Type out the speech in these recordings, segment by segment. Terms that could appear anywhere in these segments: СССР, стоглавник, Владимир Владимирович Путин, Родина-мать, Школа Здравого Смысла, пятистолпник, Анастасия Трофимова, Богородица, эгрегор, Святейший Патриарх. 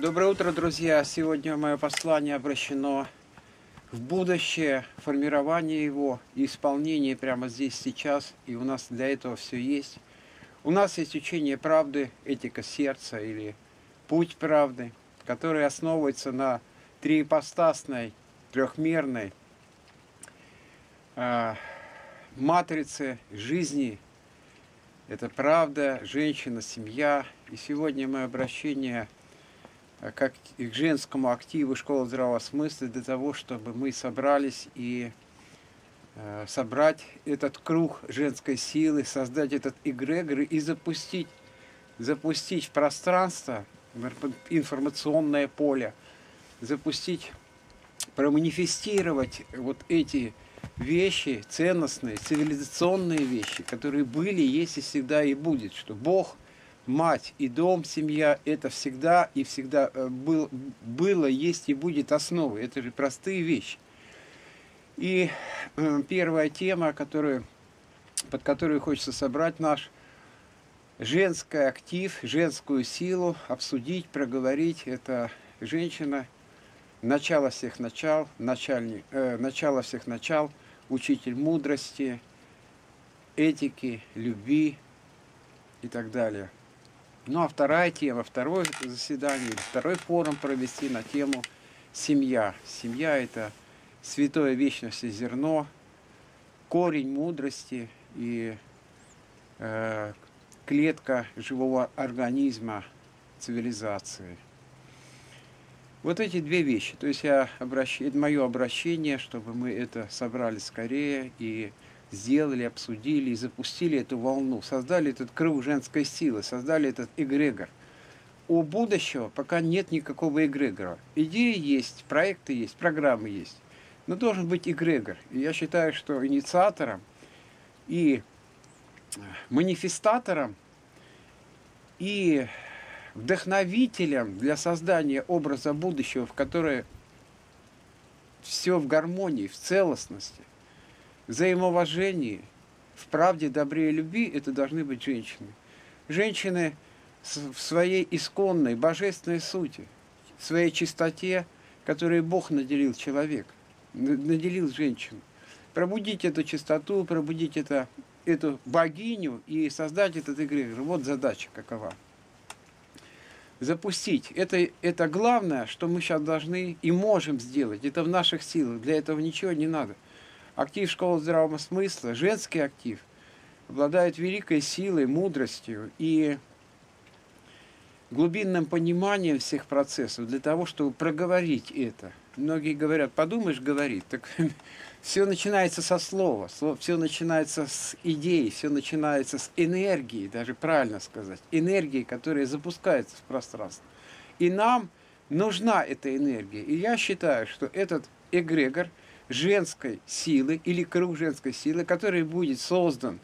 Доброе утро, друзья! Сегодня мое послание обращено в будущее, формирование его и исполнение прямо здесь, сейчас. И у нас для этого все есть. У нас есть учение правды, этика сердца или путь правды, который основывается на триипостасной, трехмерной матрице жизни. Это правда, женщина, семья. И сегодня мое обращение к женскому активу Школы здравого смысла для того, чтобы мы собрались и собрать этот круг женской силы, создать этот эгрегор и запустить в пространство информационное поле, проманифестировать вот эти вещи ценностные, цивилизационные вещи, которые были, есть и всегда и будет, что Бог, мать и дом, семья – это всегда и всегда было, есть и будет основой. Это же простые вещи. И первая тема, под которую хочется собрать наш женский актив, женскую силу, обсудить, проговорить – это женщина, начало всех начал, начало всех начал, учитель мудрости, этики, любви и так далее. Ну а вторая тема, второе заседание, второй форум провести на тему «Семья». Семья – это святое вечности зерно, корень мудрости и клетка живого организма цивилизации. Вот эти две вещи. То есть это мое обращение, чтобы мы это собрали скорее и сделали, обсудили и запустили эту волну, создали этот круг женской силы, создали этот эгрегор. У будущего пока нет никакого эгрегора. Идеи есть, проекты есть, программы есть, но должен быть эгрегор. И я считаю, что инициатором и манифестатором и вдохновителем для создания образа будущего, в которое все в гармонии, в целостности, взаимоуважении, в правде, добре и любви, это должны быть женщины. Женщины в своей исконной, божественной сути, в своей чистоте, которой Бог наделил человека, наделил женщину. Пробудить эту чистоту, пробудить эту богиню и создать этот эгрегор. Вот задача какова. Запустить. Это главное, что мы сейчас должны и можем сделать. Это в наших силах. Для этого ничего не надо. Актив Школы здравого смысла, женский актив, обладает великой силой, мудростью и глубинным пониманием всех процессов для того, чтобы проговорить это. Многие говорят, подумаешь, говорит. Так все начинается со слова, все начинается с идей, все начинается с энергии, даже правильно сказать, энергии, которая запускается в пространство. И нам нужна эта энергия. И я считаю, что этот эгрегор женской силы или круг женской силы, который будет создан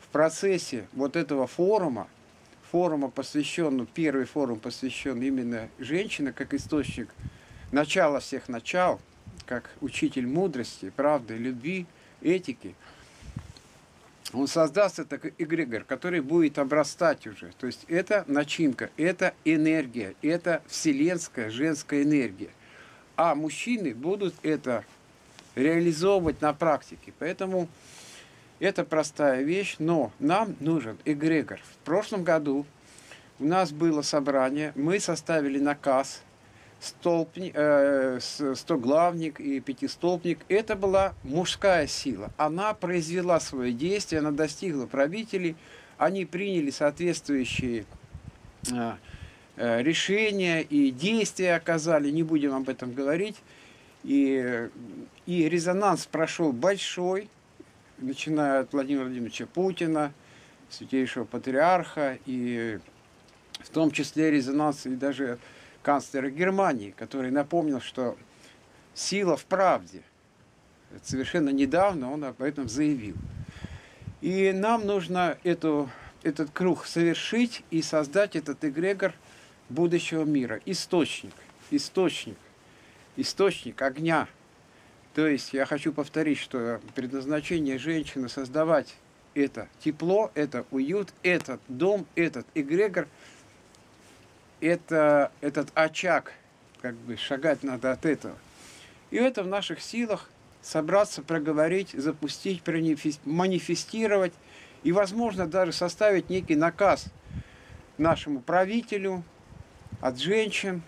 в процессе вот этого форума, посвященного, первый форум посвящен именно женщине как источник начала всех начал, как учитель мудрости, правды, любви, этики. Он создаст этот эгрегор, который будет обрастать уже. То есть это начинка, это энергия, это вселенская женская энергия. А мужчины будут это реализовывать на практике. Поэтому это простая вещь, но нам нужен эгрегор. В прошлом году у нас было собрание, мы составили наказ, стоглавник и пятистолпник. Это была мужская сила. Она произвела свое действие, она достигла правителей, они приняли соответствующие решения и действия оказали, не будем об этом говорить. И резонанс прошел большой, начиная от Владимира Владимировича Путина, Святейшего Патриарха, и в том числе резонанс и даже канцлера Германии, который напомнил, что сила в правде. Это совершенно недавно он об этом заявил. И нам нужно этот круг совершить и создать этот эгрегор будущего мира. Источник огня. То есть я хочу повторить, что предназначение женщины создавать это тепло, это уют, этот дом, этот эгрегор этот очаг, как бы шагать надо от этого. И это в наших силах собраться, проговорить, запустить, манифестировать и, возможно, даже составить некий наказ нашему правителю от женщин.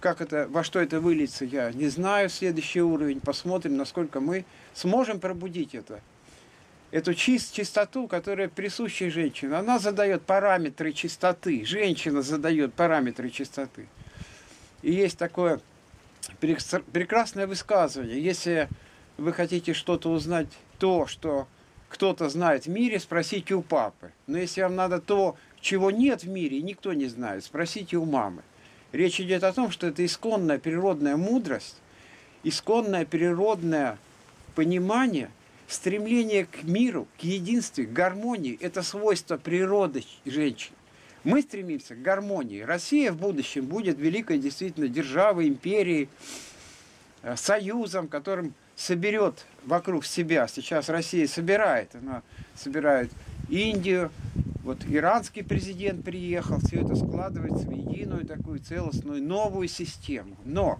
Как это, во что это выльется, я не знаю. Следующий уровень, посмотрим, насколько мы сможем пробудить это. Эту чистоту, которая присуща женщине. Она задает параметры чистоты. Женщина задает параметры чистоты. И есть такое прекрасное высказывание. Если вы хотите что-то узнать, то, что кто-то знает в мире, спросите у папы. Но если вам надо то, чего нет в мире, никто не знает, спросите у мамы. Речь идет о том, что это исконная природная мудрость, исконное природное понимание, стремление к миру, к единству, к гармонии – это свойство природы женщин. Мы стремимся к гармонии. Россия в будущем будет великой действительно державой, империей, союзом, которым соберет вокруг себя. Сейчас Россия собирает, она собирает Индию. Вот иранский президент приехал, все это складывается в единую такую целостную новую систему. Но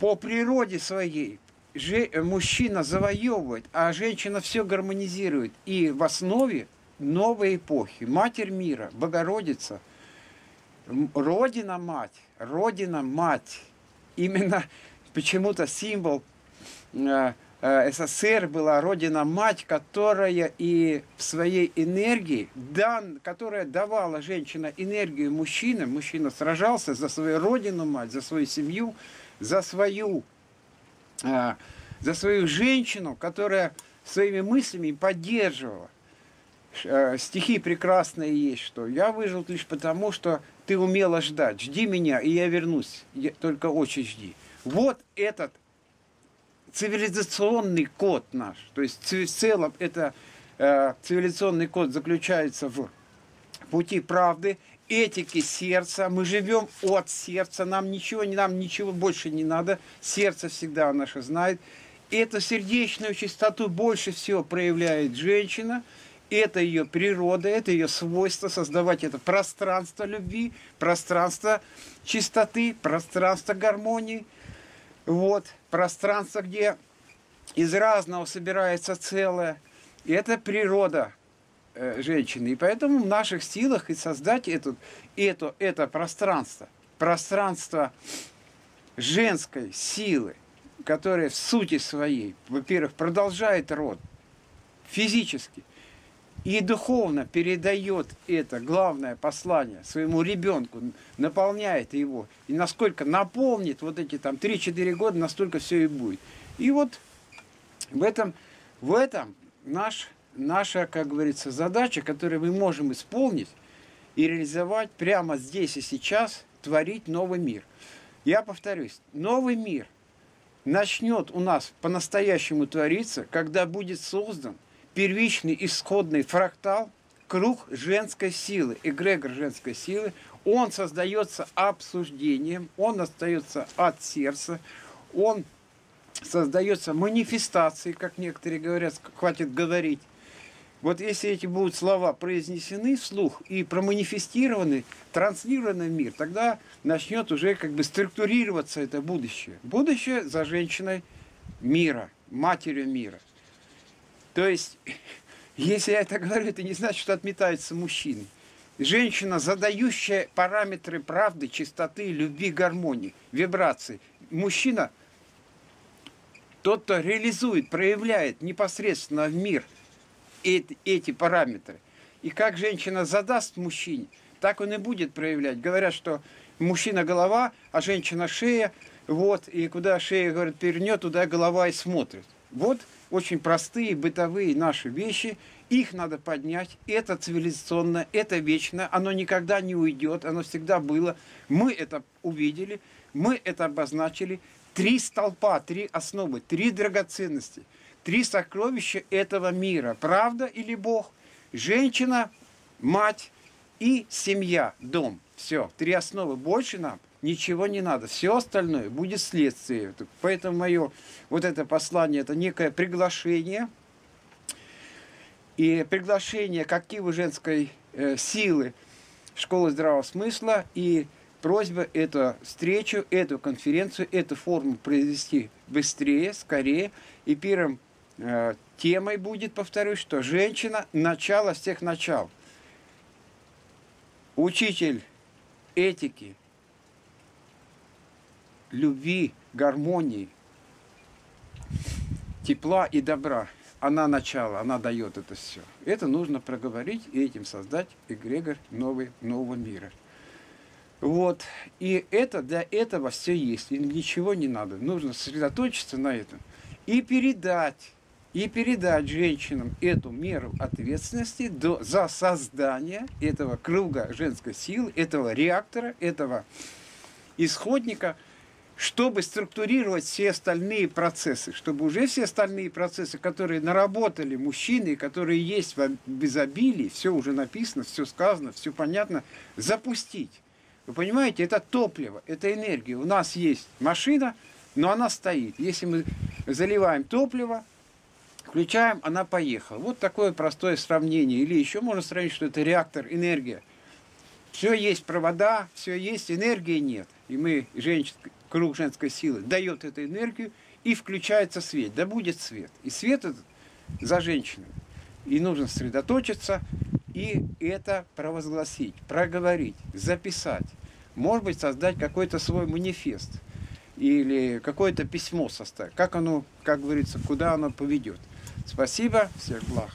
по природе своей мужчина завоевывает, а женщина все гармонизирует. И в основе новой эпохи Матерь мира, Богородица, Родина-мать, Родина-мать. Именно почему-то символ СССР была Родина-мать, которая и в своей энергии, которая давала женщина энергию мужчинам. Мужчина сражался за свою Родину-мать, за свою семью, за свою женщину, которая своими мыслями поддерживала. Стихи прекрасные есть, что «Я выжил лишь потому, что ты умела ждать. Жди меня, и я вернусь. Только очень жди». Вот этот цивилизационный код наш, то есть в целом это цивилизационный код заключается в пути правды, этики сердца. Мы живем от сердца, нам ничего больше не надо. Сердце всегда наше знает. Эту сердечную чистоту больше всего проявляет женщина. Это ее природа, это ее свойство создавать это пространство любви, пространство чистоты, пространство гармонии. Вот, пространство, где из разного собирается целое. И это природа женщины. И поэтому в наших силах и создать это пространство. Пространство женской силы, которая в сути своей, во-первых, продолжает род физически. И духовно передает это главное послание своему ребенку, наполняет его. И насколько наполнит вот эти там 3-4 года, настолько все и будет. И вот в этом наша, как говорится, задача, которую мы можем исполнить и реализовать прямо здесь и сейчас, творить новый мир. Я повторюсь, новый мир начнет у нас по-настоящему твориться, когда будет создан первичный исходный фрактал, круг женской силы, эгрегор женской силы. Он создается обсуждением, он остается от сердца, он создается манифестацией, как некоторые говорят, хватит говорить. Вот если эти будут слова произнесены вслух и проманифестированы, транслированы в мир, тогда начнет уже как бы структурироваться это будущее. Будущее за женщиной мира, матерью мира. То есть, если я это говорю, это не значит, что отметаются мужчины. Женщина, задающая параметры правды, чистоты, любви, гармонии, вибрации. Мужчина, тот, кто реализует, проявляет непосредственно в мир эти параметры. И как женщина задаст мужчине, так он и будет проявлять. Говорят, что мужчина голова, а женщина шея. Вот, и куда шея, говорят, перевернет, туда голова и смотрит. Вот очень простые бытовые наши вещи, их надо поднять, это цивилизационно, это вечно, оно никогда не уйдет, оно всегда было. Мы это увидели, мы это обозначили. 3 столпа, 3 основы, 3 драгоценности, 3 сокровища этого мира. Правда или Бог, женщина, мать и семья, дом. Все, 3 основы, больше нам ничего не надо. Все остальное будет следствие. Поэтому мое вот это послание, это некое приглашение. И приглашение к активу женской силы Школы здравого смысла, и просьба эту встречу, эту конференцию, эту форму произвести быстрее, скорее. И первым темой будет, повторюсь, что женщина – начало всех начал. Учитель этики, любви, гармонии, тепла и добра. Она начало, она дает это все. Это нужно проговорить и этим создать эгрегор нового мира. Вот. И это для этого все есть. И ничего не надо. Нужно сосредоточиться на этом. И передать женщинам эту меру ответственности за создание этого круга женской силы, этого реактора, этого исходника, чтобы структурировать все остальные процессы, чтобы уже все остальные процессы, которые наработали мужчины, которые есть в изобилии, все уже написано, все сказано, все понятно, запустить. Вы понимаете, это топливо, это энергия. У нас есть машина, но она стоит. Если мы заливаем топливо, включаем, она поехала. Вот такое простое сравнение. Или еще можно сравнить, что это реактор, энергия. Все есть, провода, все есть, энергии нет. И мы, круг женской силы дает эту энергию, и включается свет. Да будет свет. И свет этот за женщинами. И нужно сосредоточиться и это провозгласить, проговорить, записать. Может быть, создать какой-то свой манифест или какое-то письмо составить. Как оно, как говорится, куда оно поведет. Спасибо, всех благ.